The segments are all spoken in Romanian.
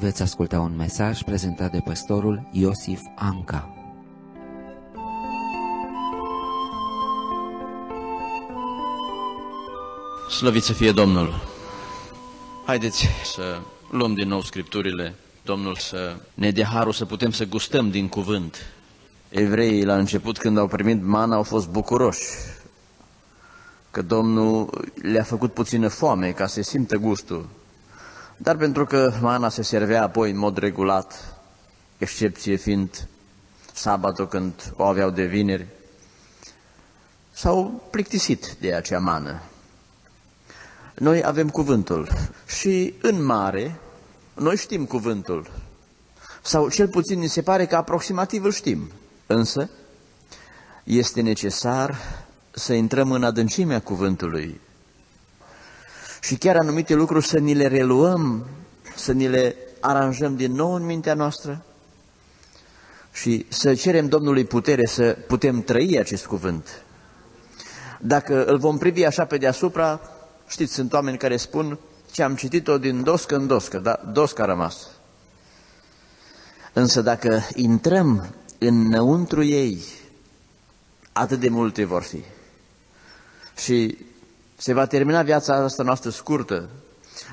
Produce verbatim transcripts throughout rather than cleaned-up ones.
veți asculta un mesaj prezentat de păstorul Iosif Anca. Slăvit să fie Domnul! Haideți să luăm din nou Scripturile, Domnul să ne dea harul să putem să gustăm din cuvânt. Evreii la început, când au primit mana, au fost bucuroși, că Domnul le-a făcut puțină foame ca să simtă gustul. Dar pentru că mana se servea apoi în mod regulat, excepție fiind sabatul când o aveau de vineri, s-au plictisit de acea mană. Noi avem cuvântul și în mare noi știm cuvântul, sau cel puțin ni se pare că aproximativ îl știm, însă este necesar să intrăm în adâncimea cuvântului și chiar anumite lucruri să ni le reluăm, să ni le aranjăm din nou în mintea noastră și să cerem Domnului putere să putem trăi acest cuvânt. Dacă îl vom privi așa pe deasupra, știți, sunt oameni care spun ce am citit-o din doscă în doscă, dar dosca a rămas. Însă dacă intrăm înăuntru ei, atât de multe vor fi. Și se va termina viața asta noastră scurtă.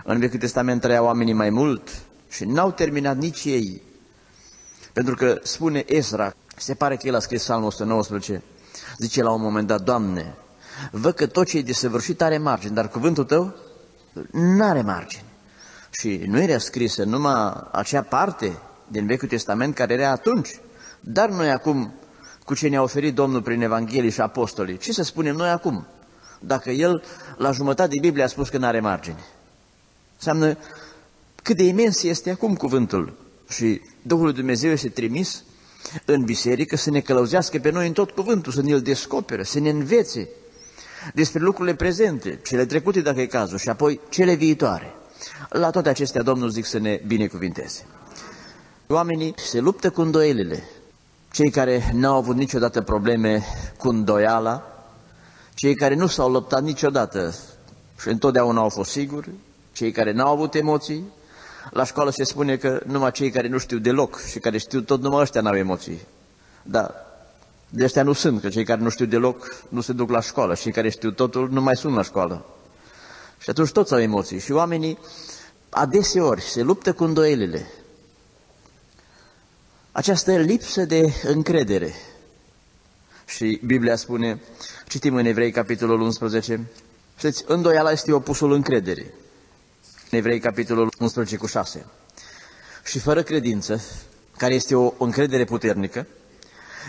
În Vechiul Testament trăiau oamenii mai mult și n-au terminat nici ei. Pentru că spune Ezra, se pare că el a scris Psalmul o sută nouăsprezece, zice la un moment dat: Doamne, văd că tot ce e desăvârșit are margini, dar cuvântul Tău n-are margini. Și nu era scrisă numai acea parte din Vechiul Testament care era atunci, dar noi acum, cu ce ne-a oferit Domnul prin Evanghelie și Apostolii, ce să spunem noi acum? Dacă El la jumătate de Biblie a spus că n-are margini, înseamnă cât de imens este acum cuvântul. Și Duhul Dumnezeu este trimis în biserică să ne călăuzească pe noi în tot cuvântul, să ne-l descopere, să ne învețe despre lucrurile prezente, cele trecute dacă e cazul, și apoi cele viitoare. La toate acestea, Domnul, zic, să ne binecuvinteze. Oamenii se luptă cu îndoielile. Cei care n-au avut niciodată probleme cu îndoiala, cei care nu s-au luptat niciodată și întotdeauna au fost siguri, cei care n-au avut emoții. La școală se spune că numai cei care nu știu deloc și care știu tot, numai ăștia n-au emoții. Dar de astea nu sunt, că cei care nu știu deloc nu se duc la școală și cei care știu totul nu mai sunt la școală. Și atunci toți au emoții și oamenii adeseori se luptă cu îndoielile. Această lipsă de încredere. Și Biblia spune, citim în Evrei capitolul unsprezece, știți, îndoiala este opusul încrederii. În Evrei capitolul unsprezece cu șase. Și fără credință, care este o încredere puternică,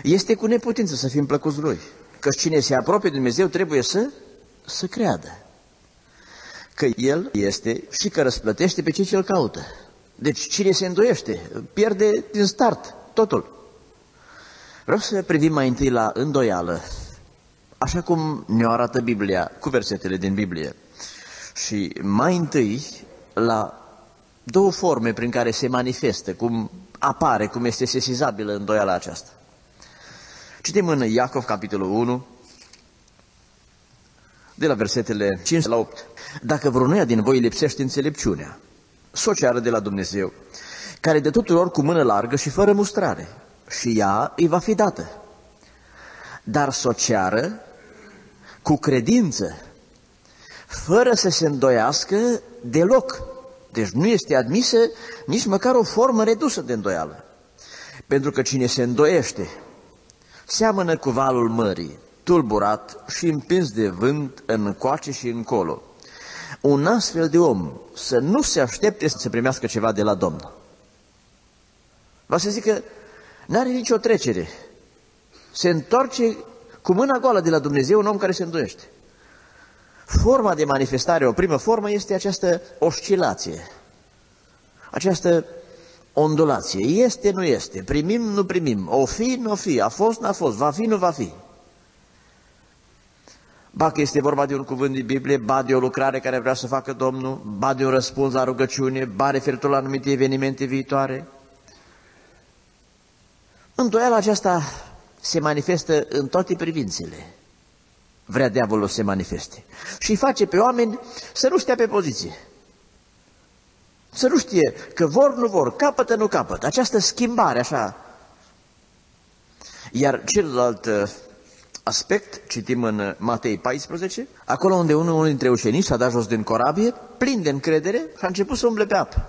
este cu neputință să fim plăcuți Lui, că cine se apropie de Dumnezeu trebuie să, să creadă că El este și că răsplătește pe cei ce Îl caută. Deci cine se îndoiește pierde din start totul. Vreau să privim mai întâi la îndoială, așa cum ne-o arată Biblia, cu versetele din Biblie. Și mai întâi la două forme prin care se manifestă, cum apare, cum este sesizabilă îndoiala aceasta. Citim în Iacov, capitolul unu, de la versetele cinci la opt. Dacă vreunuia din voi lipsește înțelepciunea, s-o ceară de la Dumnezeu, care de tuturor cu mână largă și fără mustrare, și ea îi va fi dată. Dar s-o ceară cu credință, fără să se îndoiască deloc. Deci nu este admisă nici măcar o formă redusă de îndoială. Pentru că cine se îndoiește seamănă cu valul mării, tulburat și împins de vânt încoace și încolo. Un astfel de om să nu se aștepte să primească ceva de la Domnul. Va să zic că n-are nicio trecere. Se întoarce cu mâna goală de la Dumnezeu un om care se îndoiește. Forma de manifestare, o primă formă, este această oscilație, această ondulație. Este, nu este, primim, nu primim, o fi, nu o fi, a fost, n-a fost, va fi, nu va fi. Ba că este vorba de un cuvânt din Biblie, ba de o lucrare care vrea să facă Domnul, ba de un răspuns la rugăciune, ba referitor la anumite evenimente viitoare. Îndoiala aceasta se manifestă în toate privințele. Vrea diavolul să se manifeste și face pe oameni să nu stea pe poziție. Să nu știe că vor, nu vor, capătă, nu capătă. Această schimbare, așa. Iar celălalt aspect, citim în Matei paisprezece, acolo unde unul, unul dintre ușenici s-a dat jos din corabie, plin de încredere, și a început să umble pe apă.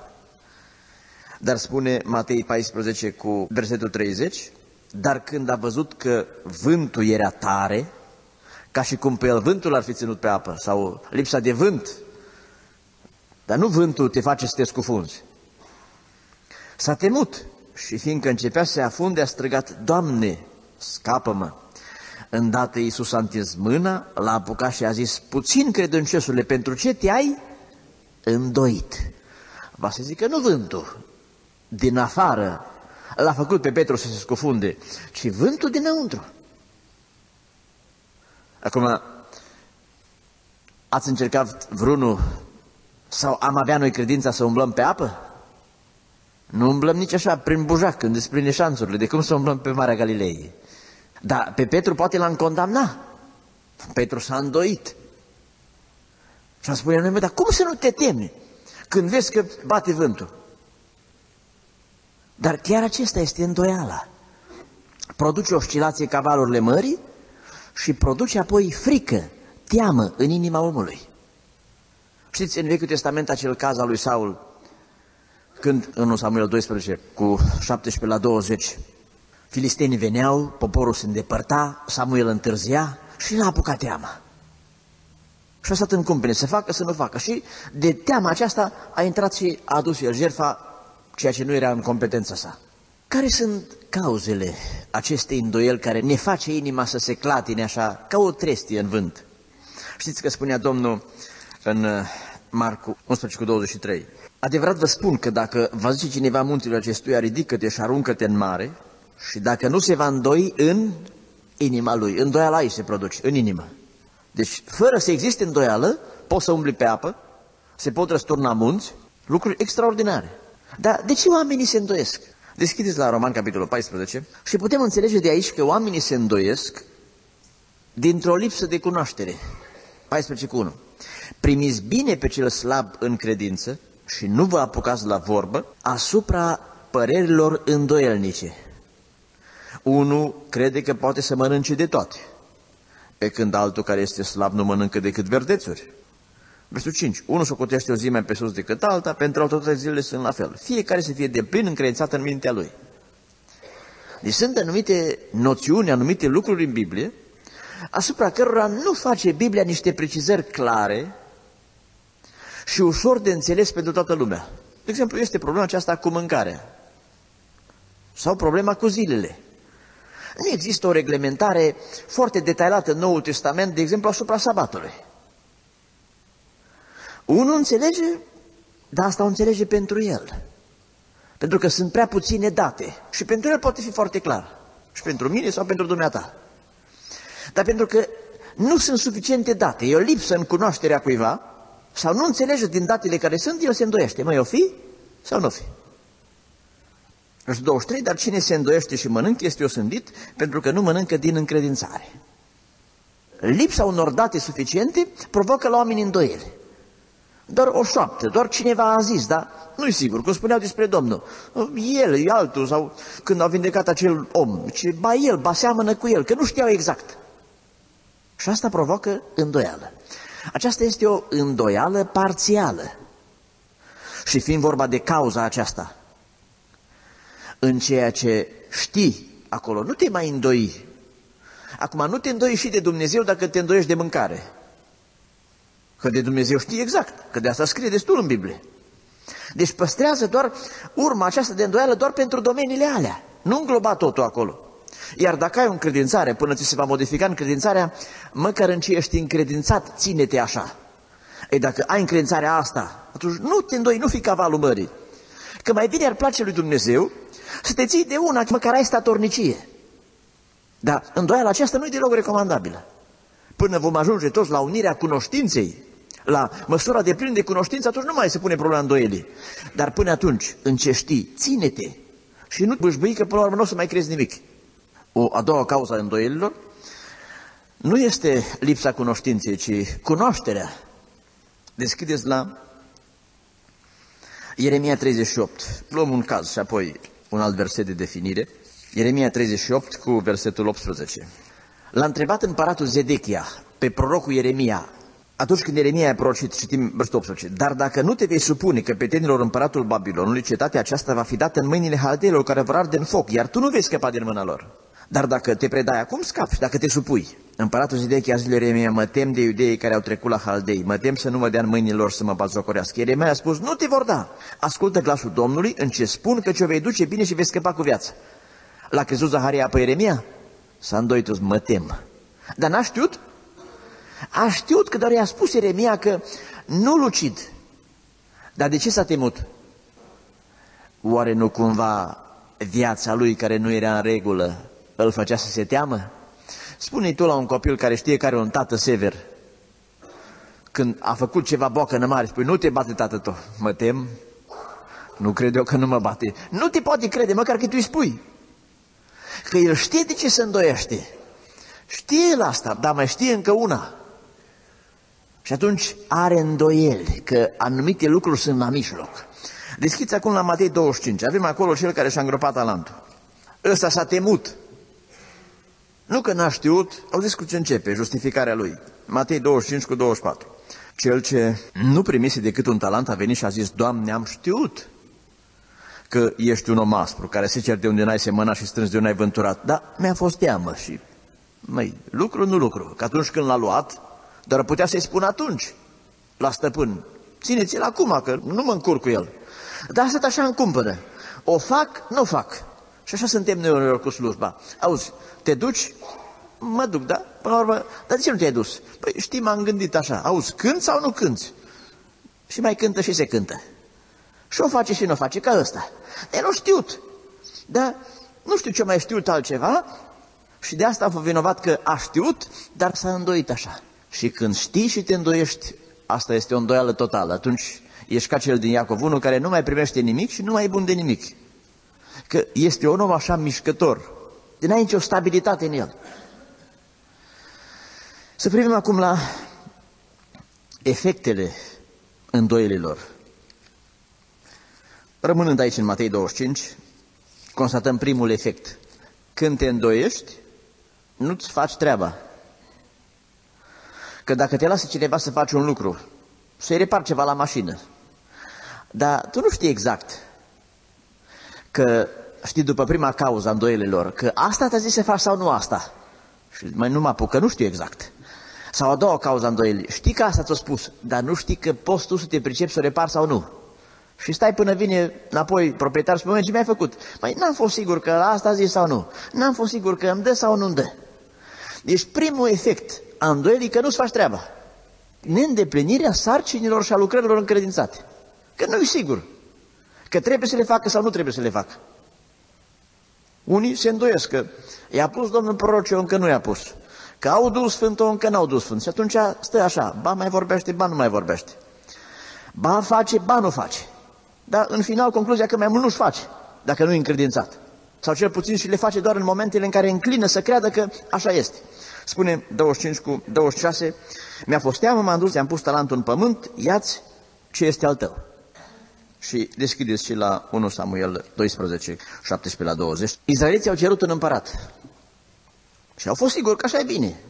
Dar spune Matei paisprezece cu versetul treizeci, dar când a văzut că vântul era tare, ca și cum pe el vântul ar fi ținut pe apă, sau lipsa de vânt, dar nu vântul te face să te scufunzi. S-a temut și fiindcă începea să se afunde, a strigat, Doamne, scapă-mă! Îndată Iisus a întins mâna, l-a apucat și a zis, puțin credinciosule, pentru ce te-ai îndoit? Va să zică nu vântul din afară l-a făcut pe Petru să se scufunde, ci vântul dinăuntru. Acum, ați încercat vreunul sau am avea noi credința să umblăm pe apă? Nu umblăm nici așa prin bujac, când desprinde șanțurile, de cum să umblăm pe Marea Galilei. Dar pe Petru poate l-am condamnat. Petru s-a îndoit. Și-a spus, dar cum să nu te temi când vezi că bate vântul? Dar chiar acesta este îndoiala. Produce oscilație ca valurile mării și produce apoi frică, teamă în inima omului. Știți, în Vechiul Testament, acel caz al lui Saul, când în întâi Samuel doisprezece, cu șaptesprezece la douăzeci, filistenii veneau, poporul se îndepărta, Samuel întârzia și l-a apucat teama. Și a stat în cumpine, să facă, să nu facă. Și de teama aceasta a intrat și a adus el jertfa, ceea ce nu era în competența sa. Care sunt cauzele acestei îndoieli care ne face inima să se clatine așa, ca o trestie în vânt? Știți că spunea Domnul în Marcu unsprezece cu douăzeci și trei. Adevărat vă spun că dacă vă zice cineva muntelui acestuia, ridică-te și aruncă-te în mare, și dacă nu se va îndoi în inima lui, îndoiala ei se produce, în inimă. Deci, fără să existe îndoială, poți să umbli pe apă, se pot răsturna munți, lucruri extraordinare. Dar de ce oamenii se îndoiesc? Deschideți la Roman capitolul paisprezece și putem înțelege de aici că oamenii se îndoiesc dintr-o lipsă de cunoaștere. paisprezece cu unu. Primiți bine pe cel slab în credință și nu vă apucați la vorbă asupra părerilor îndoielnice. Unul crede că poate să mănânce de toate, pe când altul care este slab nu mănâncă decât verdețuri. Versul cinci. Unul socotește o zi mai pe sus decât alta, pentru altă toate zilele sunt la fel. Fiecare să fie de plin încredințat în mintea lui. Deci sunt anumite noțiuni, anumite lucruri în Biblie, asupra cărora nu face Biblia niște precizări clare și ușor de înțeles pentru toată lumea. De exemplu, este problema aceasta cu mâncarea sau problema cu zilele. Nu există o reglementare foarte detaliată în Noul Testament, de exemplu, asupra sabatului. Unul înțelege, dar asta o înțelege pentru el. Pentru că sunt prea puține date și pentru el poate fi foarte clar. Și pentru mine sau pentru dumneata. Dar pentru că nu sunt suficiente date, e o lipsă în cunoașterea cuiva, sau nu înțelege din datele care sunt, el se îndoiește. Mai o fi sau nu fi? douăzeci și trei. Dar cine se îndoiește și mănâncă este osândit, pentru că nu mănâncă din încredințare. Lipsa unor date suficiente provoacă la oameni îndoiele. Doar o șoaptă, doar cineva a zis, dar nu-i sigur, cum spuneau despre Domnul. El, e altul, sau când au vindecat acel om, ce ba el, ba seamănă cu el, că nu știau exact. Și asta provoacă îndoială. Aceasta este o îndoială parțială. Și fiind vorba de cauza aceasta, în ceea ce știi acolo, nu te mai îndoi. Acum, nu te îndoi și de Dumnezeu dacă te îndoiești de mâncare. Că de Dumnezeu știi exact, că de asta scrie destul în Biblie. Deci păstrează doar urma aceasta de îndoială doar pentru domeniile alea. Nu îngloba totul acolo. Iar dacă ai o încredințare, până ți se va modifica încredințarea, măcar în ce ești încredințat, ține-te așa. Ei, dacă ai încredințarea asta, atunci nu te îndoi, nu fi ca valul mării. Că mai bine ar place lui Dumnezeu să te ții de una, măcar ai statornicie. Dar îndoiala aceasta nu e deloc recomandabilă. Până vom ajunge toți la unirea cunoștinței, la măsura de plin de cunoștință, atunci nu mai se pune problema îndoielii. Dar până atunci, în ce știi, ține-te și nu bâșbâi că până la urmă nu o să mai crezi nimic. O a doua cauză a îndoielilor nu este lipsa cunoștinței, ci cunoașterea. Deschideți la Ieremia treizeci și opt. Luăm un caz și apoi un alt verset de definire. Ieremia treizeci și opt cu versetul optsprezece. L-a întrebat împăratul Zedechia pe prorocul Ieremia, atunci când Ieremia a prorocit, citim versetul optsprezece, dar dacă nu te vei supune căpetenilor împăratul Babilonului, cetatea aceasta va fi dată în mâinile haldeilor care vor arde în foc, iar tu nu vei scăpa din mâna lor. Dar dacă te predai acum, scapi, dacă te supui. Împăratul Zedechia a zis lui Ieremia, mă tem de iudeii care au trecut la Haldei, mă tem să nu mă dea în mâinile lor să mă batjocorească. Ieremia a spus, nu te vor da, ascultă glasul Domnului, în ce spun că ce o vei duce bine și vei scăpa cu viața. L-a crezut Zaharia pe Ieremia? S-a îndoit, mă tem. Dar n-a știut? A știut că doar i-a spus Ieremia că nu lucid. Dar de ce s-a temut? Oare nu cumva viața lui care nu era în regulă îl făcea să se teamă? Spune-i tu la un copil care știe că are un tată sever, când a făcut ceva boacănă mare, spui, nu te bate tată tău. Mă tem, nu cred eu că nu mă bate. Nu te poate crede, măcar că tu îi spui. Că el știe de ce se îndoiește. Știe el asta, dar mai știe încă una. Și atunci are îndoieli că anumite lucruri sunt la mijloc. Deschiți acum la Matei douăzeci și cinci. Avem acolo cel care și-a îngropat talentul. Ăsta s-a temut. Nu că n-a știut, au zis cu ce începe justificarea lui. Matei douăzeci și cinci cu douăzeci și patru. Cel ce nu primise decât un talent a venit și a zis, Doamne, am știut că ești un om aspru, care se cer de unde n-ai semănat și strâns de unde n-ai vânturat. Dar mi-a fost teamă și, măi, lucru nu lucru, că atunci când l-a luat, doar putea să-i spun atunci, la stăpân, țineți-l acum, că nu mă încurc cu el. Dar asta așa îmi cumpără. O fac, nu o fac. Și așa suntem noi uneori cu slujba. Auzi, te duci? Mă duc, da? Până la urmă, dar de ce nu te-ai dus? Păi știi, m-am gândit așa. Auzi, cânti sau nu cânti? Și mai cântă și se cântă. Și o face și nu o face, ca ăsta. El nu știut. Dar nu știu ce mai știut altceva și de asta a fost vinovat că a știut, dar s-a îndoit așa. Și când știi și te îndoiești, asta este o îndoială totală. Atunci ești ca cel din Iacov unu care nu mai primește nimic și nu mai e bun de nimic. Că este un om așa mișcător. N-ai nicio stabilitate în el. Să privim acum la efectele îndoielilor. Rămânând aici în Matei douăzeci și cinci, constatăm primul efect. Când te îndoiești, nu-ți faci treaba. Că dacă te lasă cineva să faci un lucru, să-i repari ceva la mașină, dar tu nu știi exact că știi după prima cauza îndoielilor, că asta te-a zis să faci sau nu asta. Și mai nu mă apuc, că nu știu exact. Sau a doua cauza îndoielii, știi că asta ți-a spus, dar nu știi că poți tu să te pricepi să o repari sau nu. Și stai până vine înapoi proprietarul și spune, ce mi-ai făcut? Mai n-am fost sigur că la asta a zis sau nu. N-am fost sigur că îmi dă sau nu îmi dă. Deci primul efect a îndoielii că nu-ți faci treaba. Neîndeplinirea sarcinilor și a lucrărilor încredințate. Că nu-i sigur. Că trebuie să le facă sau nu trebuie să le facă. Unii se îndoiesc că i-a pus Domnul proroce, încă nu i-a pus. Că au dus Sfânt, încă n-au dus Sfânt. Și atunci stă așa, ba mai vorbește, ba nu mai vorbește. Ba face, ba nu face. Dar în final concluzia că mai mult nu-și face, dacă nu e încredințat. Sau cel puțin și le face doar în momentele în care înclină să creadă că așa este. Spune douăzeci și cinci cu douăzeci și șase, mi-a fost teamă, m-am dus, i-am pus talentul în pământ, ia-ți ce este al tău. Și deschideți și la întâi Samuel doisprezece, șaptesprezece la douăzeci. Izraeliții au cerut un împărat. Și au fost siguri că așa e bine.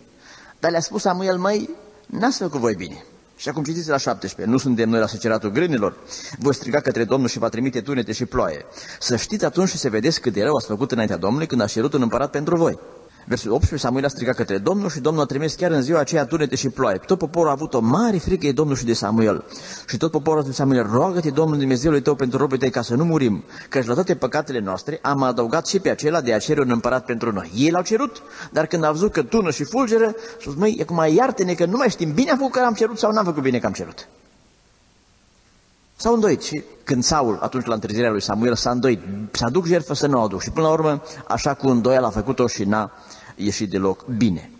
Dar le-a spus Samuel, măi, n-ați făcut voi bine. Și acum citiți la șaptesprezece, nu suntem noi la seceratul grânilor, voi striga către Domnul și va trimite tunete și ploaie. Să știți atunci și să vedeți cât de rău ați făcut înaintea Domnului când a cerut un împărat pentru voi. Versul optsprezece, Samuel a strigat către Domnul și Domnul a trimis chiar în ziua aceea tunete și ploaie. Tot poporul a avut o mare frică de Domnul și de Samuel. Și tot poporul a zis, Samuel, roagă-te Domnul Dumnezeului tău pentru robii tăi ca să nu murim, căci la toate păcatele noastre am adăugat și pe acela de a cere un împărat pentru noi. Ei l-au cerut, dar când a văzut că tună și fulgeră, spus, măi, acum iartă-ne că nu mai știm bine am făcut că am cerut sau n-am făcut bine că am cerut. S-au îndoit și când Saul, atunci la întârzierea lui Samuel, s-a îndoit, să aduc jertfă, să nu o aduc. Și până la urmă, așa cu îndoială a făcut-o și n-a ieșit deloc bine.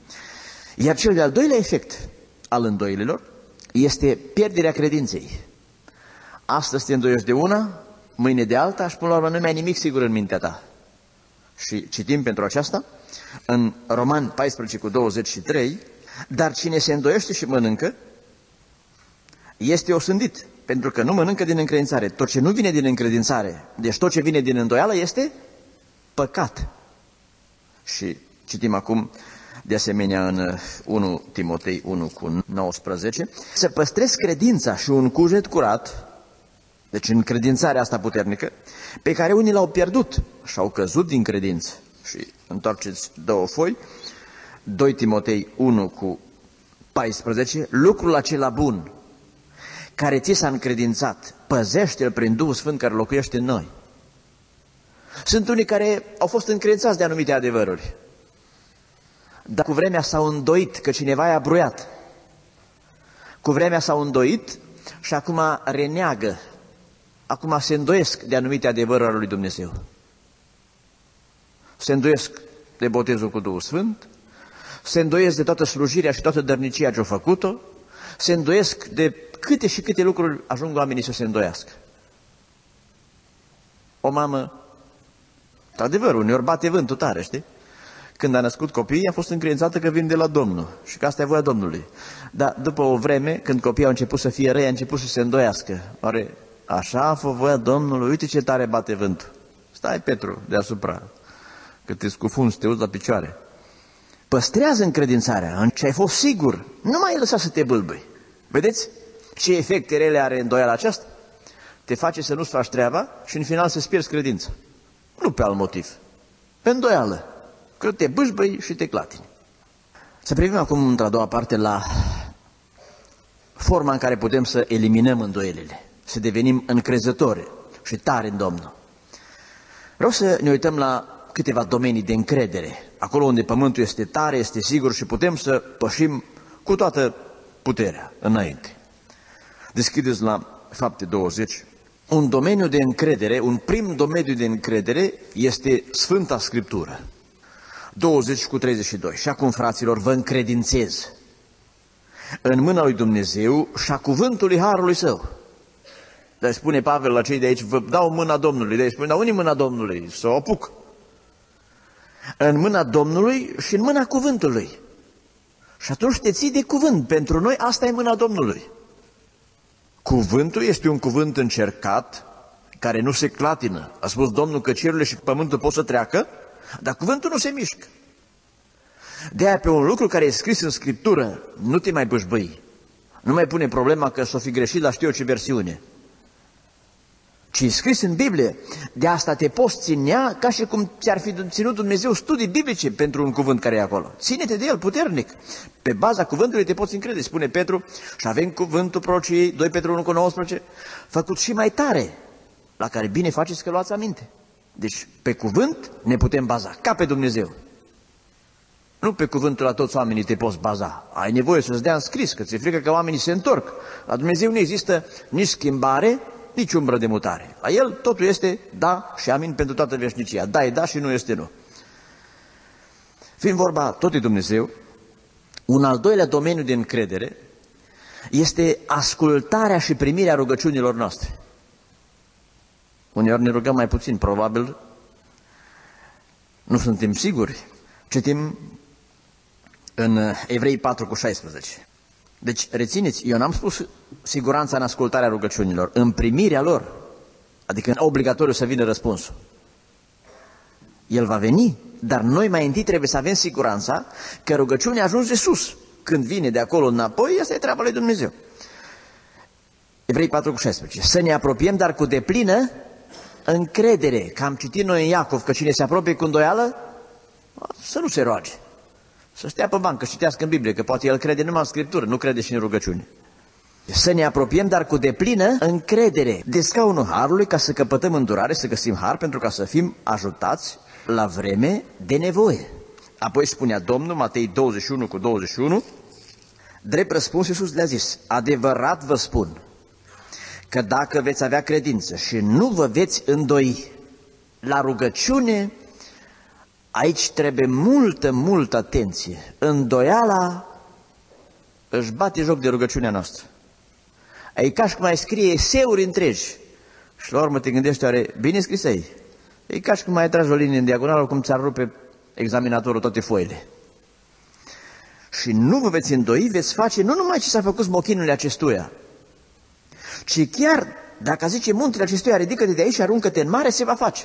Iar cel de-al doilea efect al îndoielilor este pierderea credinței. Astăzi te îndoiești de una, mâine de alta și până la urmă nu mai ai nimic sigur în mintea ta. Și citim pentru aceasta în Roman paisprezece cu douăzeci și trei, dar cine se îndoiește și mănâncă este osândit. pentru că nu mănâncă din încredințare. Tot ce nu vine din încredințare, deci tot ce vine din îndoială este păcat. Și citim acum de asemenea în unu Timotei unu cu nouăsprezece, să păstrezi credința și un cuget curat, deci încredințarea asta puternică, pe care unii l-au pierdut și au căzut din credință. Și întoarceți două foi, doi Timotei unu cu paisprezece, lucrul acela bun care ți s-a încredințat, păzește-l prin Duhul Sfânt care locuiește în noi. Sunt unii care au fost încredințați de anumite adevăruri, dar cu vremea s-au îndoit că cineva i-a bruiat. Cu vremea s-au îndoit și acum reneagă, acum se îndoiesc de anumite adevăruri ale lui Dumnezeu. Se îndoiesc de botezul cu Duhul Sfânt, se îndoiesc de toată slujirea și toată dărnicia ce-au făcut-o, se îndoiesc de câte și câte lucruri ajung oamenii să se îndoiască. O mamă, într-adevăr, uneori bate vântul tare, știi? Când a născut copiii, a fost încredințată că vin de la Domnul și că asta e voia Domnului. Dar după o vreme, când copiii au început să fie răi, a început să se îndoiască. Oare așa a fost voia Domnului? Uite ce tare bate vântul. Stai, Petru, deasupra, că te scufunzi, te uzi la picioare. Păstrează încredințarea în ce ai fost sigur. Nu mai lăsa să te bâlbâi. Vedeți ce efecte rele are îndoiala aceasta? Te face să nu-ți faci treaba și în final să-ți pierzi credința. Nu pe alt motiv, pe îndoială, că te bâșbăi și te clatini. Să privim acum într-a doua parte la forma în care putem să eliminăm îndoielile, să devenim încrezători și tari în Domnul. Vreau să ne uităm la câteva domenii de încredere, acolo unde pământul este tare, este sigur și putem să pășim cu toată puterea înainte. Deschideți la Fapte douăzeci. Un domeniu de încredere, un prim domeniu de încredere este Sfânta Scriptură. douăzeci cu treizeci și doi. Și acum, fraților, vă încredințez în mâna lui Dumnezeu și a cuvântului Harului Său. Dar spune Pavel la cei de aici, vă dau mâna Domnului. Dar spune, dar unii mâna Domnului, să o apuc. În mâna Domnului și în mâna cuvântului. Și atunci te ții de cuvânt. Pentru noi asta e mâna Domnului. Cuvântul este un cuvânt încercat care nu se clatină. A spus Domnul că cerurile și pământul pot să treacă, dar cuvântul nu se mișcă. De-aia pe un lucru care e scris în Scriptură, nu te mai bâșbâi. Nu mai pune problema că s-o fi greșit la știu eu ce versiune. Ci e scris în Biblie. De asta te poți ținea ca și cum ți-ar fi ținut Dumnezeu studii biblice pentru un cuvânt care e acolo. Ține-te de el puternic. Pe baza cuvântului te poți încrede. Spune Petru, și avem cuvântul prorociei, doi Petru unu cu nouăsprezece, făcut și mai tare, la care bine faceți că luați aminte. Deci pe cuvânt ne putem baza, ca pe Dumnezeu. Nu pe cuvântul la toți oamenii te poți baza. Ai nevoie să-ți dea în scris, că ți-e frică că oamenii se întorc. La Dumnezeu nu există nici schimbare, nici umbră de mutare. La el totul este da și amin pentru toată veșnicia. Da e da și nu este nu. Fiind vorba tot de Dumnezeu, un al doilea domeniu de încredere este ascultarea și primirea rugăciunilor noastre. Uneori ne rugăm mai puțin, probabil nu suntem siguri. Citim în Evrei patru cu șaisprezece. Deci, rețineți, eu n-am spus siguranța în ascultarea rugăciunilor, în primirea lor, adică obligatoriu să vină răspunsul. El va veni, dar noi mai întâi trebuie să avem siguranța că rugăciunea ajunge sus. Când vine de acolo înapoi, asta e treaba lui Dumnezeu. Evrei patru cu șaisprezece. Să ne apropiem, dar cu deplină încredere, că am citit noi în Iacov că cine se apropie cu îndoială, să nu se roage. Să stea pe bancă, să citească în Biblie, că poate el crede numai în Scriptură, nu crede și în rugăciune. Să ne apropiem, dar cu deplină încredere de scaunul Harului, ca să căpătăm îndurare, să găsim Har, pentru ca să fim ajutați la vreme de nevoie. Apoi spunea Domnul, Matei douăzeci și unu cu douăzeci și unu, drept răspuns Iisus le-a zis, adevărat vă spun că dacă veți avea credință și nu vă veți îndoi la rugăciune, aici trebuie multă, multă atenție. Îndoiala își bate joc de rugăciunea noastră. E ca și cum ai scrie eseuri întregi și la urmă te gândești, oare bine scris ei? E ca și cum ai tragi o linie în diagonală, cum ți-ar rupe examinatorul toate foile. Și nu vă veți îndoi, veți face nu numai ce s-a făcut smochinul acestuia, ci chiar dacă zice muntele acestuia, ridică-te de aici și aruncă-te în mare, se va face.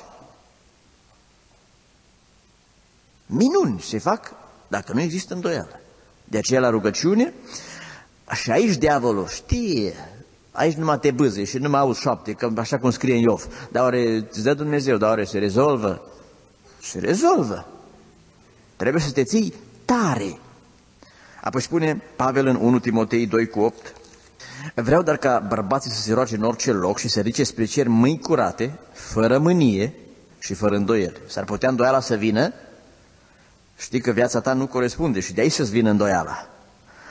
Minuni se fac dacă nu există îndoială. De aceea la rugăciune, și aici diavolul știe, aici numai te bâze și numai auzi șoapte, că așa cum scrie în Iov, dar oare îți dă Dumnezeu, dar oare se rezolvă? Se rezolvă. Trebuie să te ții tare. Apoi spune Pavel în unu Timotei doi cu opt, vreau dar ca bărbații să se roage în orice loc și să ridice spre cer mâini curate, fără mânie și fără îndoieli. S-ar putea îndoiala să vină, știi că viața ta nu corespunde și de aici să-ți vină îndoiala.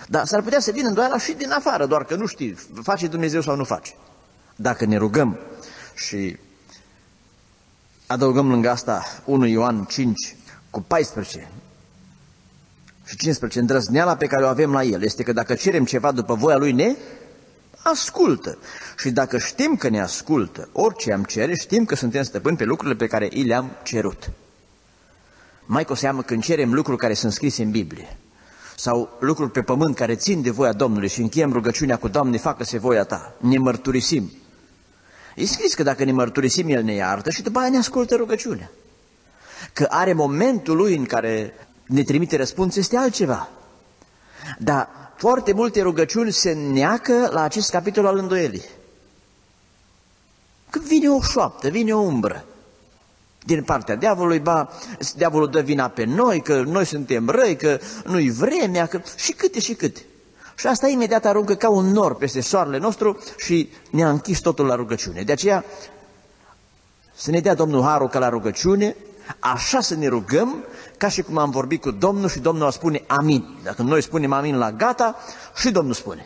Dar s-ar putea să vină îndoiala și din afară, doar că nu știi, face Dumnezeu sau nu face. Dacă ne rugăm și adăugăm lângă asta unu Ioan cinci cu paisprezece și cincisprezece, îndrăzneala pe care o avem la el este că dacă cerem ceva după voia lui ne ascultă. Și dacă știm că ne ascultă, orice am cere, știm că suntem stăpâni pe lucrurile pe care i le-am cerut. Mai cu seamă când cerem lucruri care sunt scrise în Biblie sau lucruri pe pământ care țin de voia Domnului și încheiem rugăciunea cu Doamne, facă-se voia Ta, ne mărturisim. E scris că dacă ne mărturisim, El ne iartă și după aia ne ascultă rugăciunea. Că are momentul Lui în care ne trimite răspuns este altceva. Dar foarte multe rugăciuni se neacă la acest capitol al îndoielii. Când vine o șoaptă, vine o umbră din partea diavolului, ba, diavolul dă vina pe noi, că noi suntem răi, că nu-i vremea, că... și câte și câte. Și asta imediat aruncă ca un nor peste soarele nostru și ne-a închis totul la rugăciune. De aceea să ne dea Domnul harul ca la rugăciune, așa să ne rugăm, ca și cum am vorbit cu Domnul și Domnul a spune amin. Dacă noi spunem amin la gata, și Domnul spune.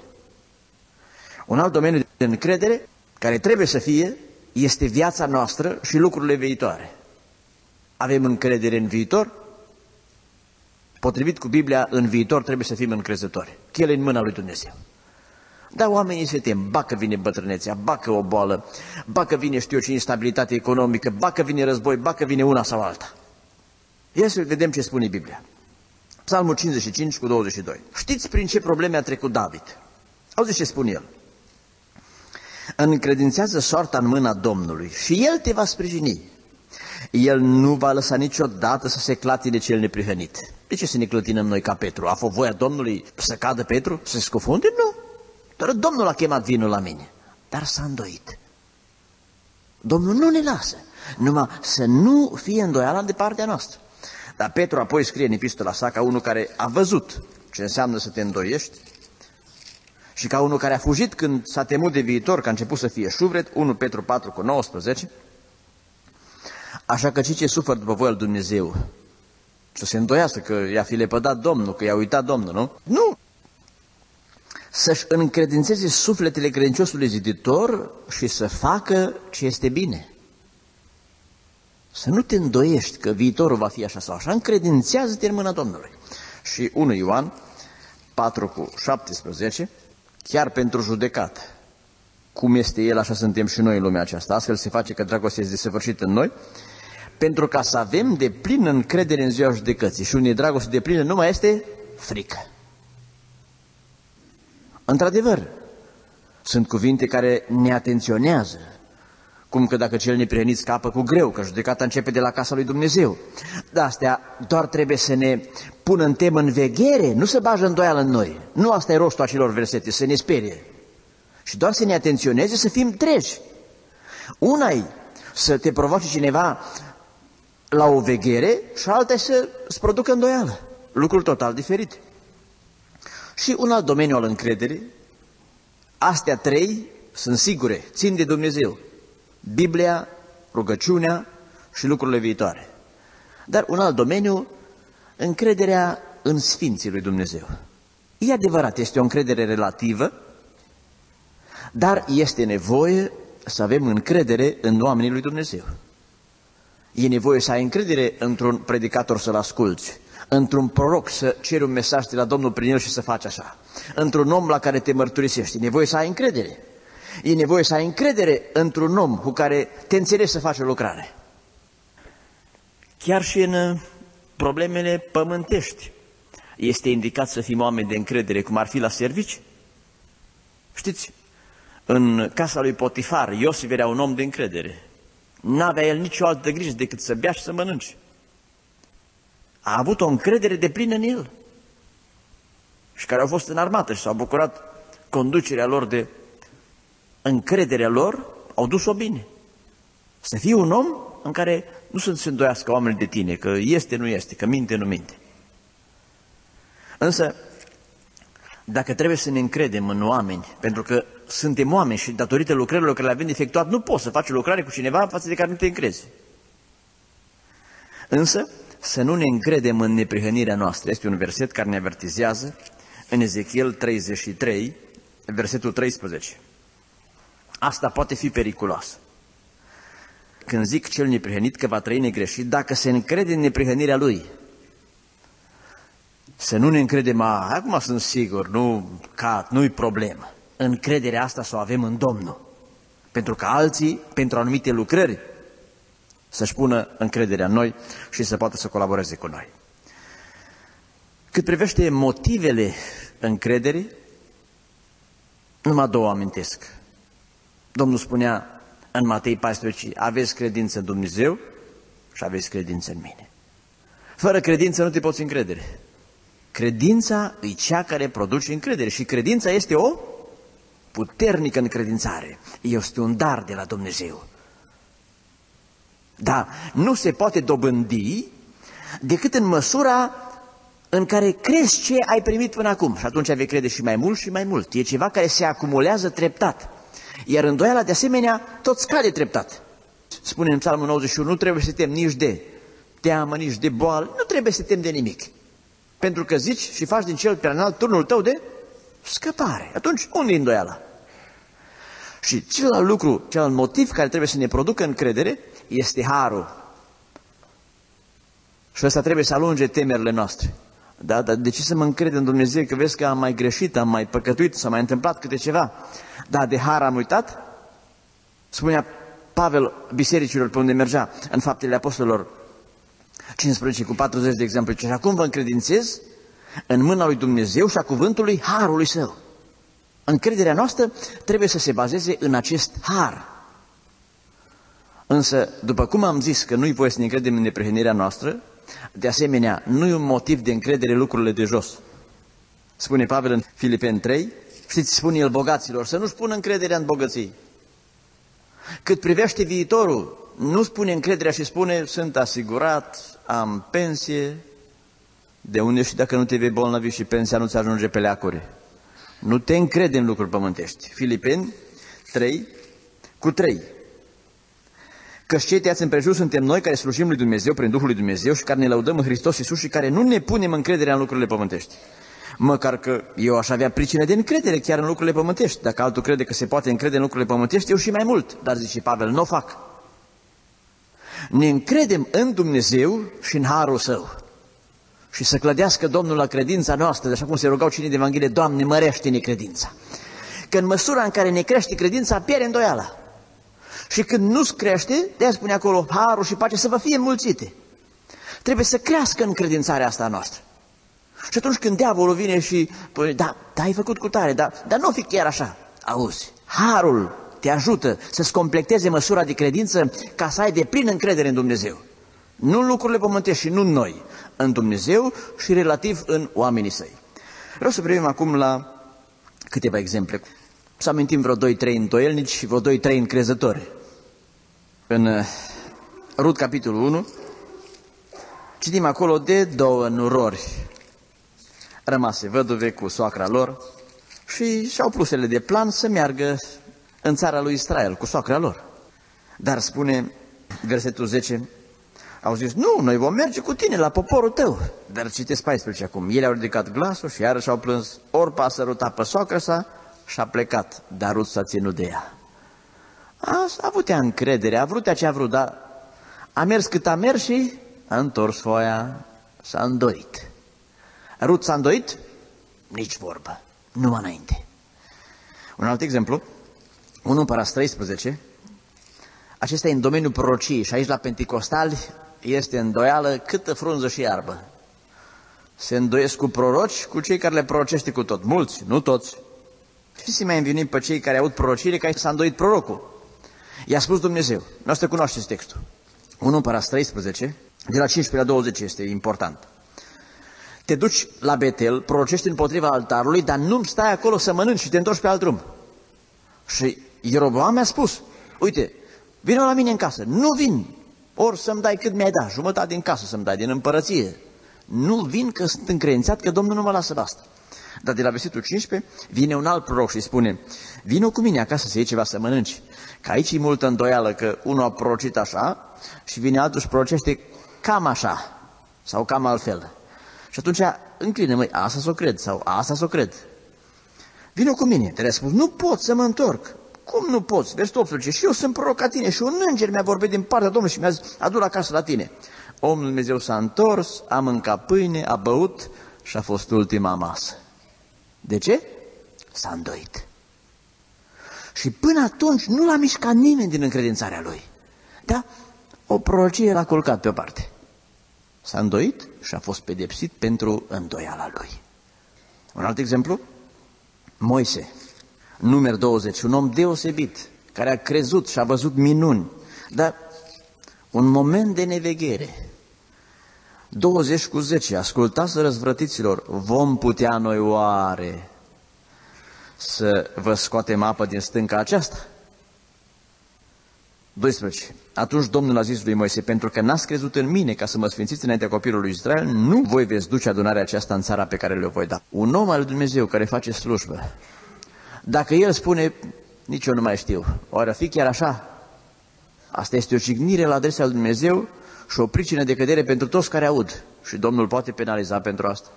Un alt domeniu de încredere care trebuie să fie, este viața noastră și lucrurile viitoare. Avem încredere în viitor? Potrivit cu Biblia, în viitor trebuie să fim încrezători. Chele în mâna lui Dumnezeu. Dar oamenii se tem, ba că vine bătrânețea, ba că o boală, ba că vine știu eu ce instabilitate economică, ba că vine război, ba că vine una sau alta. Ia să vedem ce spune Biblia. Psalmul cincizeci și cinci cu douăzeci și doi. Știți prin ce probleme a trecut David? Auzi ce spune el. Încredințează soarta în mâna Domnului și El te va sprijini. El nu va lăsa niciodată să se clatine cel neprihănit. De ce să ne clătinăm noi ca Petru? A fost voia Domnului să cadă Petru? Să se scufunde? Nu. Doar Domnul a chemat vinul la mine. Dar s-a îndoit. Domnul nu ne lasă. Numai să nu fie îndoiala de partea noastră. Dar Petru apoi scrie în epistola sa ca unul care a văzut ce înseamnă să te îndoiești și ca unul care a fugit când s-a temut de viitor, că a început să fie șuvret, unu Petru patru cu nouăsprezece. Așa că cei ce suferă după voia lui Dumnezeu, să se îndoiască că i-a fi lepădat Domnul, că i-a uitat Domnul, nu? Nu! Să-și încredințeze sufletele credinciosului ziditor și să facă ce este bine. Să nu te îndoiești că viitorul va fi așa sau așa, încredințează-te în mâna Domnului. Și unu Ioan patru cu șaptesprezece, chiar pentru judecată. Cum este El, așa suntem și noi în lumea aceasta, astfel se face că dragostea este desăvârșită în noi, pentru ca să avem de plină încredere în ziua judecății. Și unei dragoste de plină nu mai este frică. Într-adevăr, sunt cuvinte care ne atenționează, cum că dacă cel neprihănit scapă cu greu, că judecata începe de la casa lui Dumnezeu. Dar astea doar trebuie să ne pună în temă în veghere, nu să bajă îndoială în noi. Nu asta e rostul acelor versete, să ne sperie. Și doar să ne atenționeze să fim treji. Una-i să te provoace cineva la o veghere și alta să-ți producă îndoială. Lucruri total diferite. Și un alt domeniu al încrederii, astea trei sunt sigure, țin de Dumnezeu. Biblia, rugăciunea și lucrurile viitoare. Dar un alt domeniu, încrederea în Sfinții lui Dumnezeu. E adevărat, este o încredere relativă, dar este nevoie să avem încredere în oamenii lui Dumnezeu. E nevoie să ai încredere într-un predicator să-l asculți, într-un proroc să ceri un mesaj de la Domnul prin el și să faci așa, într-un om la care te mărturisești. E nevoie să ai încredere. E nevoie să ai încredere într-un om cu care te înțelegi să faci o lucrare. Chiar și în problemele pământești este indicat să fim oameni de încredere, cum ar fi la servici. Știți, în casa lui Potifar, Iosif era un om de încredere. N-avea el nicio altă grijă decât să bea și să mănânce. A avut o încredere deplină în el. Și care au fost în armată și s-au bucurat conducerea lor de încrederea lor, au dus-o bine. Să fii un om în care nu să se îndoiască oamenii de tine, că este, nu este, că minte, nu minte. Însă, dacă trebuie să ne încredem în oameni, pentru că suntem oameni și datorită lucrărilor care le avem efectuat, nu poți să faci o lucrare cu cineva față de care nu te încrezi. Însă, să nu ne încredem în neprihănirea noastră. Este un verset care ne avertizează în Ezechiel treizeci și trei, versetul treisprezece. Asta poate fi periculoasă. Când zic cel neprihănit că va trăi negreșit, dacă se încrede în neprihănirea lui. Să nu ne încredem, a, acum sunt sigur, nu cat, nu-i problemă. Încrederea asta să o avem în Domnul. Pentru că alții, pentru anumite lucrări, să-și pună încrederea în noi și să poată să colaboreze cu noi. Cât privește motivele încrederii, numai două amintesc. Domnul spunea în Matei paisprezece, aveți credință în Dumnezeu și aveți credință în mine. Fără credință nu te poți încredere. Credința e cea care produce încredere și credința este o puternică încredințare. Este un dar de la Dumnezeu. Dar nu se poate dobândi decât în măsura în care crezi ce ai primit până acum. Și atunci vei crede și mai mult și mai mult. E ceva care se acumulează treptat. Iar îndoiala de asemenea tot scade treptat. Spune în Psalmul nouăzeci și unu, nu trebuie să te temi nici de teamă, nici de boală, nu trebuie să te temi de nimic. Pentru că zici și faci din cel prea înalt turnul tău de scăpare. Atunci, unde e îndoiala? Și celălalt lucru, celălalt motiv care trebuie să ne producă încredere este harul. Și ăsta trebuie să alunge temerile noastre. Da, dar de ce să mă încred în Dumnezeu că vezi că am mai greșit, am mai păcătuit, s-a mai întâmplat câte ceva? Dar de har am uitat? Spunea Pavel bisericilor pe unde mergea în Faptele Apostolilor cincisprezece cu patruzeci de exemplu. Și acum vă încredințez în mâna lui Dumnezeu și a cuvântului harului său. Încrederea noastră trebuie să se bazeze în acest har. Însă, după cum am zis că nu-i voie să ne încredem în neprihănirea noastră, de asemenea, nu e un motiv de încredere lucrurile de jos. Spune Pavel în Filipeni trei, știți, spune el bogaților, să nu-și pună încrederea în bogății. Cât privește viitorul, nu spune încrederea și spune, sunt asigurat, am pensie, de unde și dacă nu te vei bolnavi și pensia nu-ți ajunge pe leacuri. Nu te încrede în lucruri pământești. Filipeni trei cu trei. Căci cei tăiați împrejur suntem noi care slujim lui Dumnezeu prin Duhul lui Dumnezeu și care ne lăudăm în Hristos Iisus și care nu ne punem încrederea în lucrurile pământești. Măcar că eu aș avea pricină de încredere chiar în lucrurile pământești. Dacă altul crede că se poate încrede în lucrurile pământești, eu și mai mult. Dar zice Pavel, nu o fac. Ne încredem în Dumnezeu și în harul său. Și să clădească Domnul la credința noastră, așa cum se rugau cine de Evanghelie, Doamne, mărește-ne credința. Că în măsura în care ne crește credința, pierde îndoiala. Și când nu-ți crește, de-aia spune acolo, harul și pace să vă fie înmulțite. Trebuie să crească încredințarea asta noastră. Și atunci când diavolul vine și pune, da, da, ai făcut cu tare, da, dar nu fi chiar așa. Auzi, harul te ajută să-ți completeze măsura de credință ca să ai deplină încredere în Dumnezeu. Nu în lucrurile pământești și nu în noi, în Dumnezeu și relativ în oamenii săi. Vreau să privim acum la câteva exemple. Să amintim vreo doi trei îndoielnici și vreo doi trei încrezători. În Rut, capitolul unu, citim acolo de două nurori rămase văduve cu soacra lor și și-au plusele de plan să meargă în țara lui Israel cu soacra lor. Dar spune versetul zece, au zis, nu, noi vom merge cu tine la poporul tău. Dar citesc paisprezece acum, ele au ridicat glasul și iarăși au plâns, orpa a sărutat pe soacra sa și a plecat, dar Rut s-a ținut de ea. A, a avut ea încredere, a vrut ea ce a vrut, dar a mers cât a mers și a întors foaia, s-a îndoit. Rut s-a îndoit? Nici vorbă, numai înainte. Un alt exemplu, unu Împărați treisprezece, acesta e în domeniul prorociei și aici la Pentecostali este îndoială câtă frunză și iarbă. Se îndoiesc cu proroci, cu cei care le prorocește cu tot, mulți, nu toți. Și se mai învinuim pe cei care aud prorocire că s-a îndoit prorocul. I-a spus Dumnezeu. Noastră cunoașteți textul. unu, paras treisprezece, de la cincisprezece la douăzeci, este important. Te duci la Betel, prorocești împotriva altarului, dar nu stai acolo să mănânci și te întorci pe alt drum. Și Ieroboam mi-a spus, uite, vină la mine în casă, nu vin, ori să-mi dai cât mi-ai dat, jumătate din casă să-mi dai, din împărăție. Nu vin că sunt încredințat că Domnul nu mă lasă la asta. Dar de la versetul cincisprezece vine un alt proroc și spune, vină cu mine acasă să iei ceva să mănânci. Că aici e multă îndoială că unul a prorocit așa și vine altul și prorocește cam așa sau cam altfel. Și atunci înclină, măi, asta s-o cred sau asta s-o cred. Vină cu mine, te-a spus, nu pot să mă întorc. Cum nu poți? Versetul optsprezece, și eu sunt proroc ca tine și un înger mi-a vorbit din partea Domnului și mi-a zis, adu-l acasă la tine. Omul Dumnezeu s-a întors, a mâncat pâine, a băut și a fost ultima masă. De ce? S-a îndoit. Și până atunci nu l-a mișcat nimeni din încredințarea lui. Da? O prorocie l-a culcat pe o parte. S-a îndoit și a fost pedepsit pentru îndoiala lui. Un alt exemplu? Moise, Numeri douăzeci, un om deosebit, care a crezut și a văzut minuni, dar un moment de neveghere. douăzeci cu zece, ascultați răzvrătiților, vom putea noi oare să vă scoatem apă din stânca aceasta? doisprezece. Atunci Domnul a zis lui Moise, pentru că n-ați crezut în mine ca să mă sfințiți înaintea copilului Israel, nu voi veți duce adunarea aceasta în țara pe care le voi da. Un om al lui Dumnezeu care face slujbă, dacă el spune, nici eu nu mai știu, oare fi chiar așa? Asta este o jignire la adresa lui Dumnezeu și o pricină de cădere pentru toți care aud. Și Domnul poate penaliza pentru asta.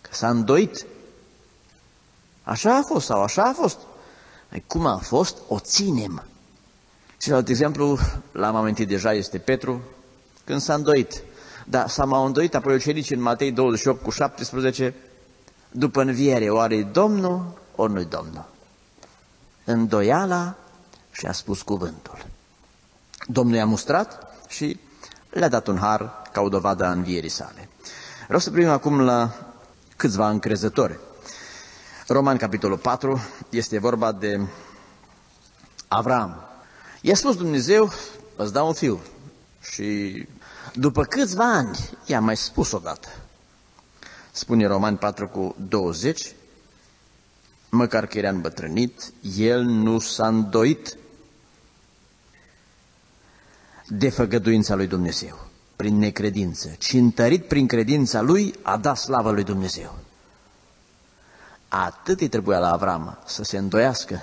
Că s-a îndoit. Așa a fost sau așa a fost. Cum a fost, o ținem. Și alt exemplu, l-am amintit deja, este Petru, când s-a îndoit. Dar s-a mai îndoit apoi ucenicii în Matei douăzeci și opt cu șaptesprezece, după înviere, oare e Domnul, ori nu-i Domnul? Îndoiala și a spus cuvântul. Domnul i-a mustrat și le-a dat un har ca o dovadă a învierii sale. Vreau să primim acum la câțiva încrezători. Roman, capitolul patru, este vorba de Avram. I-a spus Dumnezeu, îți dau un fiu. Și după câțiva ani i-a mai spus odată. Spune Roman patru cu douăzeci, măcar că era îmbătrânit, el nu s-a îndoit de făgăduința lui Dumnezeu, prin necredință, ci întărit prin credința lui, a dat slavă lui Dumnezeu. Atât îi trebuia la Avram să se îndoiască.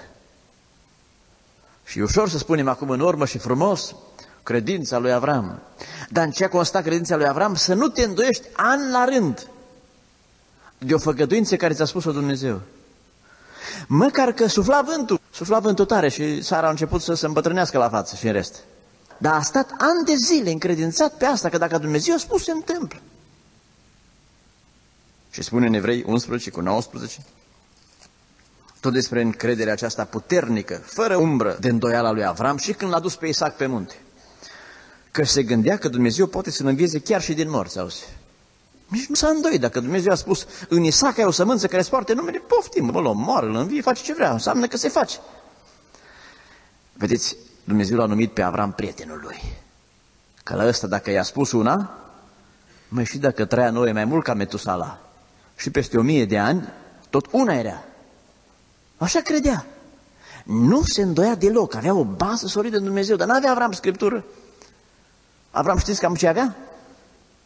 Și ușor să spunem acum în urmă și frumos, credința lui Avram. Dar în ce consta credința lui Avram? Să nu te îndoiești an la rând de o făgăduință care ți-a spus-o Dumnezeu. Măcar că sufla vântul, sufla vântul tare și Sara a început să se îmbătrânească la față și în rest. Dar a stat ani de zile încredințat pe asta, că dacă Dumnezeu a spus, se întâmplă. Și spune în Evrei unsprezece cu nouăsprezece, tot despre încrederea aceasta puternică, fără umbră de îndoiala lui Avram și când l-a dus pe Isaac pe munte. Că se gândea că Dumnezeu poate să-l învieze chiar și din morți, auzi. Nici nu s-a îndoit, dacă Dumnezeu a spus, în Isaac ai o sămânță care îți poartă numele, poftim, mă luăm, moară, îl învie, face ce vrea, înseamnă că se face. Vedeți, Dumnezeu l-a numit pe Avram prietenul lui. Că la ăsta, dacă i-a spus una, măi, și dacă trăia noi mai mult ca Metusala și peste o mie de ani, tot una era. Așa credea. Nu se îndoia deloc, avea o bază solidă în Dumnezeu, dar n-avea Avram Scriptură. Avram știți cam ce avea?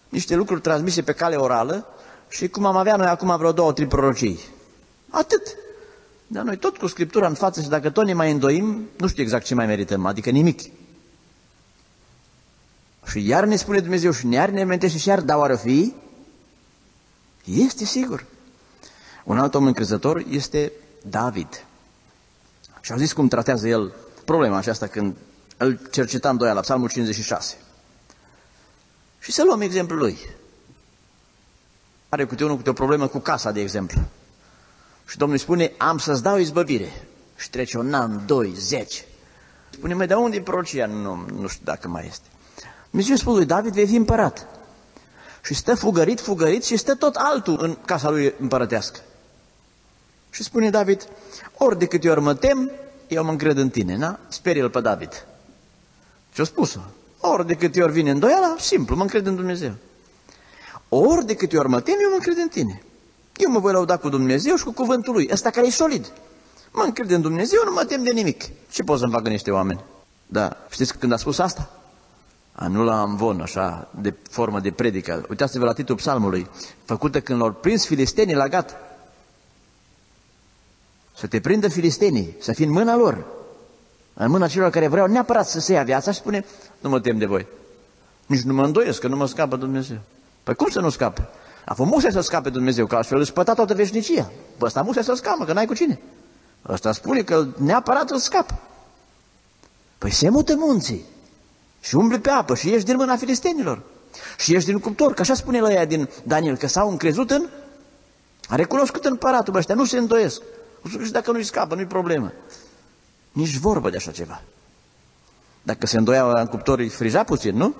Niște lucruri transmise pe cale orală și cum am avea noi acum vreo două, trei prorocii. Atât. Dar noi tot cu Scriptura în față și dacă tot ne mai îndoim, nu știu exact ce mai merităm, adică nimic. Și iar ne spune Dumnezeu și iar ne amintește și iar, dar oare o fi? Este sigur. Un alt om încrezător este David. Și au zis cum tratează el problema aceasta când îl cerceta îndoiala, la Psalmul cincizeci și șase. Și să luăm exemplul lui. Are câte unul câte o problemă cu casa, de exemplu. Și Domnul spune, am să-ți dau izbăvire. Și trece un an, doi, zece. Spune, măi, dar unde e prorocia? Nu, nu știu dacă mai este. Dumnezeu spune lui David, vei fi împărat. Și stă fugărit, fugărit și stă tot altul în casa lui împărătească. Și spune David, ori de câte ori mă tem, eu mă încred în tine, na? Sperie el pe David. Ce-a spus-o? Ori de câte ori vine îndoiala, simplu, mă încred în Dumnezeu. Ori de câte ori mă tem, eu mă încred în tine. Eu mă voi lauda cu Dumnezeu și cu cuvântul lui, ăsta care e solid. Mă încred în Dumnezeu, nu mă tem de nimic. Ce pot să-mi facă niște oameni? Da, știți că când a spus asta? A, nu la amvon, așa, de formă de predică. Uitați-vă la titlul psalmului, făcută când l-au prins filistenii la Gat. Să te prindă filistenii, să fii în mâna lor, în mâna celor care vreau neapărat să se ia viața și spune, nu mă tem de voi. Nici nu mă îndoiesc că nu mă scapă Dumnezeu. Păi cum să nu scape? A fost muse să scape Dumnezeu, că altfel își păta toată veșnicia. Păi ăsta muse să scapă, că n-ai cu cine. Ăsta spune că neapărat îl scapă. Păi se mută munții și umbli pe apă și ieși din mâna filistenilor. Și ieși din cuptor, că așa spune la ea din Daniel, că s-au încrezut în... A recunoscut împăratul ăștia, nu se îndoiesc. Și dacă nu-i scapă, nu-i problemă. Nici vorbă de așa ceva. Dacă se îndoiau în cuptor, îi frija puțin, nu?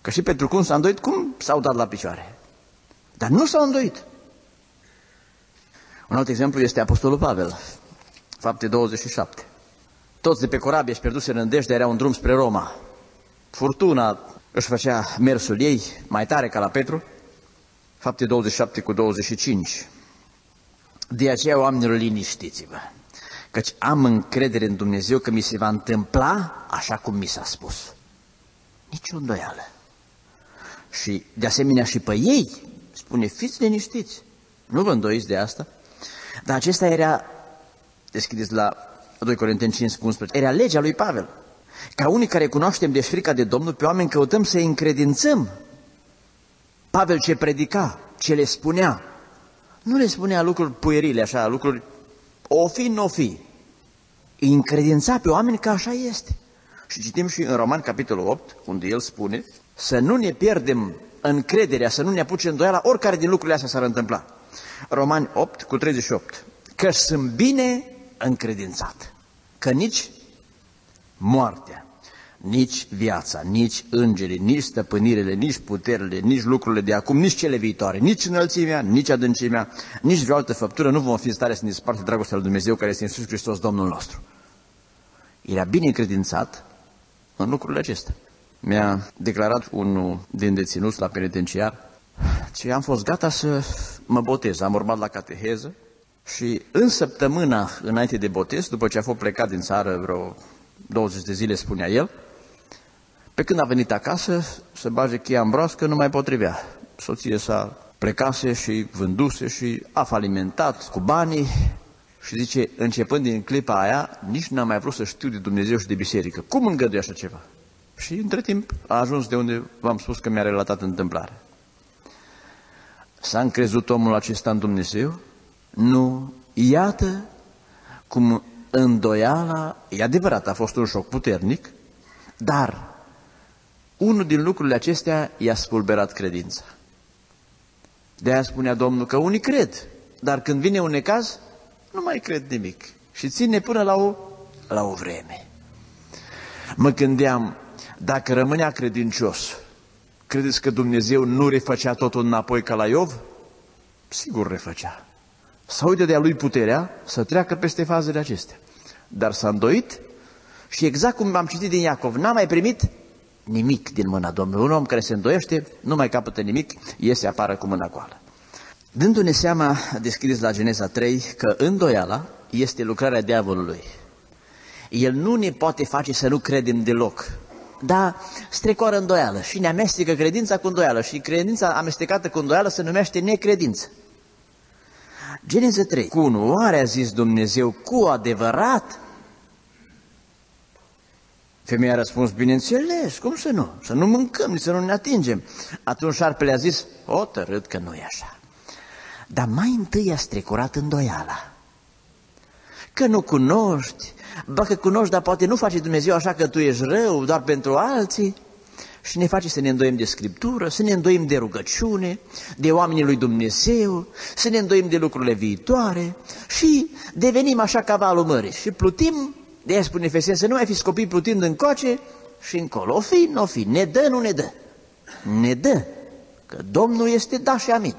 Că și pentru cum s-a îndoit, cum s-au dat la picioare. Dar nu s-au îndoit. Un alt exemplu este Apostolul Pavel, Fapte douăzeci și șapte. Toți de pe corabie își pierduse nădejdea, era un drum spre Roma. Furtuna își făcea mersul ei mai tare ca la Petru. Fapte douăzeci și șapte cu douăzeci și cinci. De aceea, oamenilor, liniștiți-vă, căci am încredere în Dumnezeu că mi se va întâmpla așa cum mi s-a spus. Nici o îndoială. Și de asemenea și pe ei spune, fiți liniștiți, nu vă îndoiți de asta. Dar acesta era, deschideți la doi Corinteni cinci, unsprezece, era legea lui Pavel. Ca unii care cunoaștem deci frica de Domnul, pe oameni căutăm să-i încredințăm. Pavel ce predica, ce le spunea, nu le spunea lucruri puierile, așa, lucruri o fi, n-o fi. Îi încredința pe oameni că așa este. Și citim și în Roman, capitolul opt, unde el spune să nu ne pierdem încrederea, să nu ne apuce îndoiala oricare din lucrurile astea s-ar întâmpla. Romani opt cu treizeci și opt. Că sunt bine încredințat, că nici moartea, nici viața, nici îngerii, nici stăpânirile, nici puterile, nici lucrurile de acum, nici cele viitoare, nici înălțimea, nici adâncimea, nici vreo altă făptură nu vom fi în stare să ne desparte dragostea lui Dumnezeu care este în Iisus Hristos Domnul nostru. Era bine încredințat în lucrurile acestea. Mi-a declarat unul din deținuți la penitenciar că am fost gata să mă botez, am urmat la cateheză și în săptămâna înainte de botez, după ce a fost plecat din țară vreo douăzeci de zile, spunea el, pe când a venit acasă, se bage cheia în broască, nu mai potrivea. Soție s-a plecase și vânduse și a falimentat cu banii și zice, începând din clipa aia, nici n-am mai vrut să știu de Dumnezeu și de biserică. Cum îngăduie așa ceva? Și între timp a ajuns de unde v-am spus că mi-a relatat întâmplarea. S-a încrezut omul acesta în Dumnezeu? Nu. Iată cum îndoiala, e adevărat, a fost un șoc puternic, dar unul din lucrurile acestea i-a spulberat credința. De-aia spunea Domnul că unii cred, dar când vine un necaz, nu mai cred nimic. Și ține până la o, la o vreme. Mă gândeam, dacă rămânea credincios, credeți că Dumnezeu nu refăcea totul înapoi ca la Iov? Sigur refăcea. Să uite de-a lui puterea să treacă peste fazele acestea. Dar s-a îndoit și exact cum am citit din Iacov, n-a mai primit nimic din mâna Domnului. Un om care se îndoiește nu mai capătă nimic, iese apară cu mâna goală. Dându-ne seama, deschideți la Geneza trei, că îndoiala este lucrarea diavolului. El nu ne poate face să nu credem deloc, dar strecoară îndoială și ne amestecă credința cu îndoială și credința amestecată cu îndoială se numește necredință. Geneza trei cu unu. Oare a zis Dumnezeu cu adevărat? Femeia a răspuns, bineînțeles, cum să nu? Să nu mâncăm, nici să nu ne atingem. Atunci șarpele a zis, hotărât că nu e așa. Dar mai întâi i-a strecurat îndoiala. Că nu cunoști, ba că cunoști, dar poate nu face Dumnezeu așa că tu ești rău doar pentru alții. Și ne face să ne îndoim de Scriptură, să ne îndoim de rugăciune, de oamenii lui Dumnezeu, să ne îndoim de lucrurile viitoare și devenim așa ca valul mării și plutim. De aia spune Efeseni, să nu mai fiți copii plutind încoace și încolo. O fi, nu o fi, ne dă, nu ne dă. Ne dă, că Domnul este da și amin.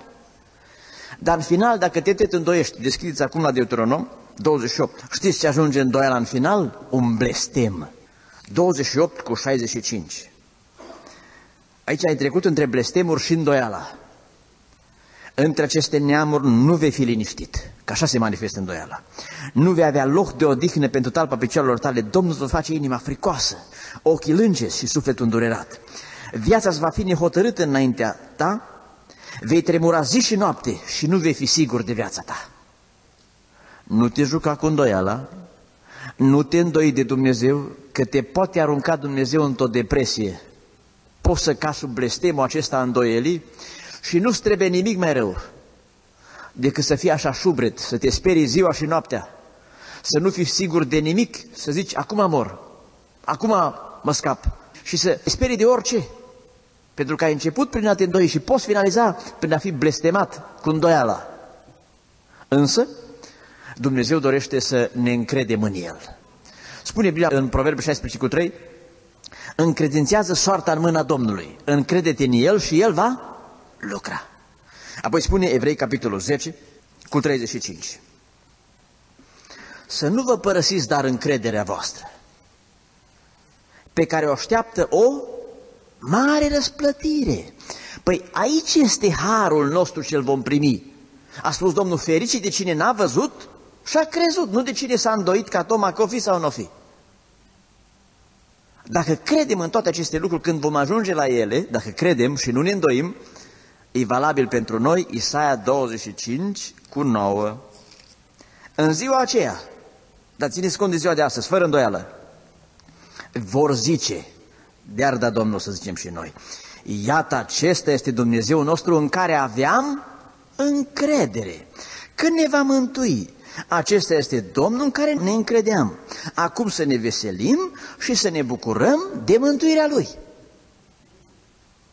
Dar în final, dacă te te îndoiești, deschideți acum la Deuteronom douăzeci și opt. Știți ce ajunge îndoiala în final? Un blestem. douăzeci și opt cu șaizeci și cinci. Aici ai trecut între blestemuri și îndoiala. Între aceste neamuri nu vei fi liniștit, că așa se manifestă îndoiala. Nu vei avea loc de odihnă pentru talpa picioarelor tale. Domnul îți face inima fricoasă, ochii lângesc și sufletul îndurerat. Viața îți va fi nehotărâtă înaintea ta, vei tremura zi și noapte și nu vei fi sigur de viața ta. Nu te juca cu îndoiala, nu te îndoi de Dumnezeu, că te poate arunca Dumnezeu într-o depresie. Poți să cazi sub blestemul acesta îndoielii și nu-ți trebuie nimic mai rău decât să fii așa șubret, să te sperii ziua și noaptea, să nu fii sigur de nimic, să zici, acum mor, acum mă scap, și să te sperii de orice, pentru că ai început prin a te îndoi și poți finaliza prin a fi blestemat cu îndoiala. Însă, Dumnezeu dorește să ne încredem în El. Spune Biblia în Proverbe șaisprezece cu trei, încredințează soarta în mâna Domnului, încrede-te în El și El va lucra. Apoi spune Evrei capitolul zece cu treizeci și cinci. Să nu vă părăsiți dar încrederea voastră, pe care o așteaptă o mare răsplătire. Păi aici este harul nostru ce îl vom primi. A spus Domnul, fericit de cine n-a văzut și a crezut, nu de cine s-a îndoit ca Toma că o fi sau nu o fi. Dacă credem în toate aceste lucruri, când vom ajunge la ele, dacă credem și nu ne îndoim, e valabil pentru noi Isaia douăzeci și cinci cu nouă. În ziua aceea, dar țineți cont de ziua de astăzi, fără îndoială, vor zice, de-ar da Domnul să zicem și noi, iată acesta este Dumnezeul nostru în care aveam încredere. Când ne va mântui, acesta este Domnul în care ne încredeam. Acum să ne veselim și să ne bucurăm de mântuirea Lui.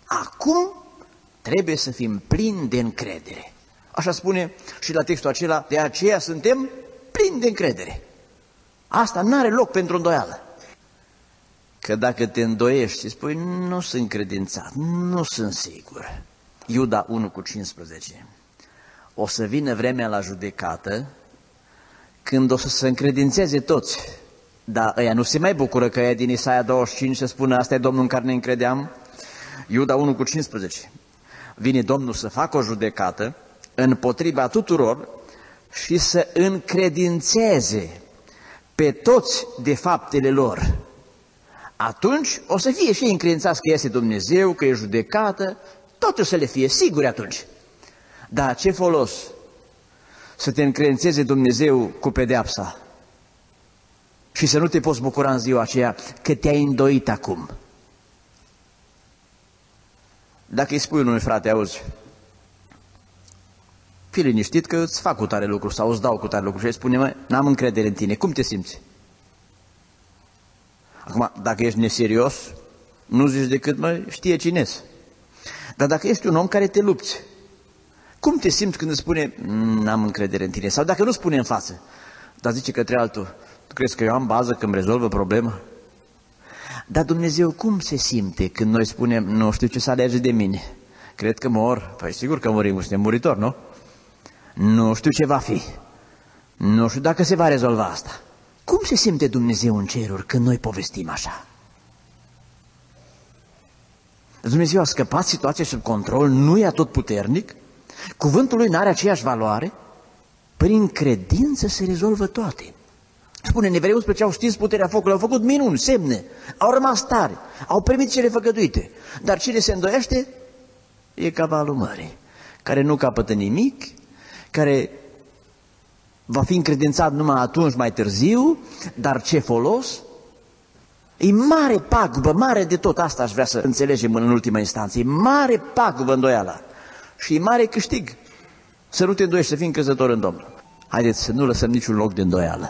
Acum trebuie să fim plini de încredere. Așa spune și la textul acela, de aceea suntem plini de încredere. Asta n-are loc pentru îndoială. Că dacă te îndoiești și spui, nu sunt credințat, nu sunt sigur. Iuda unu cu cincisprezece. O să vină vremea la judecată când o să se încredințeze toți. Dar ăia nu se mai bucură că ea din Isaia douăzeci și cinci se spune, asta e Domnul în care ne încredeam. Iuda unu cu cincisprezece. Vine Domnul să facă o judecată împotriva tuturor și să încredințeze pe toți de faptele lor. Atunci o să fie și ei încredințați că este Dumnezeu, că e judecată, tot o să le fie siguri atunci. Dar ce folos să te încredințeze Dumnezeu cu pedeapsa și să nu te poți bucura în ziua aceea că te-ai îndoit acum? Dacă îi spui unui frate, auzi, fii liniștit că îți fac cu tare lucru sau îți dau cu tare lucru, și îi spune, mă, n-am încredere în tine, cum te simți? Acum, dacă ești neserios, nu zici decât, mă, știe cine-s. Dar dacă ești un om care te lupți, cum te simți când îți spune, n-am încredere în tine? Sau dacă nu spune în față, dar zice către altul, tu crezi că eu am bază când rezolvă problema? Dar Dumnezeu cum se simte când noi spunem, nu știu ce să alege de mine, cred că mor? Păi sigur că murim, suntem muritori, nu? Nu știu ce va fi, nu știu dacă se va rezolva asta. Cum se simte Dumnezeu în ceruri când noi povestim așa? Dumnezeu a scăpat situația sub control, nu e atotputernic, cuvântul Lui nu are aceeași valoare, prin credință se rezolvă toate. Spune în Evrei unsprezece, au știți puterea focului, au făcut minuni, semne, au rămas tari, au primit cele făgăduite. Dar cine se îndoiește e ca valul mării, care nu capătă nimic, care va fi încredințat numai atunci mai târziu, dar ce folos? E mare pagubă, mare de tot, asta aș vrea să înțelegem în ultima instanță, e mare pagubă îndoiala și e mare câștig să nu te îndoiești, să fii încrezător în Domnul. Haideți să nu lăsăm niciun loc de îndoială.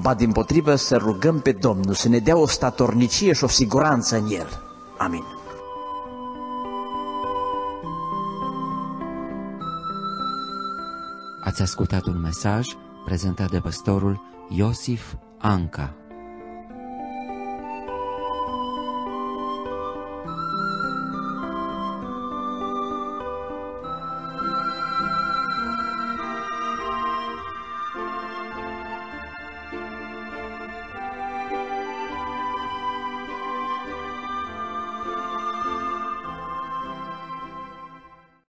Ba dimpotrivă să rugăm pe Domnul să ne dea o statornicie și o siguranță în El. Amin. Ați ascultat un mesaj prezentat de pastorul Iosif Anca.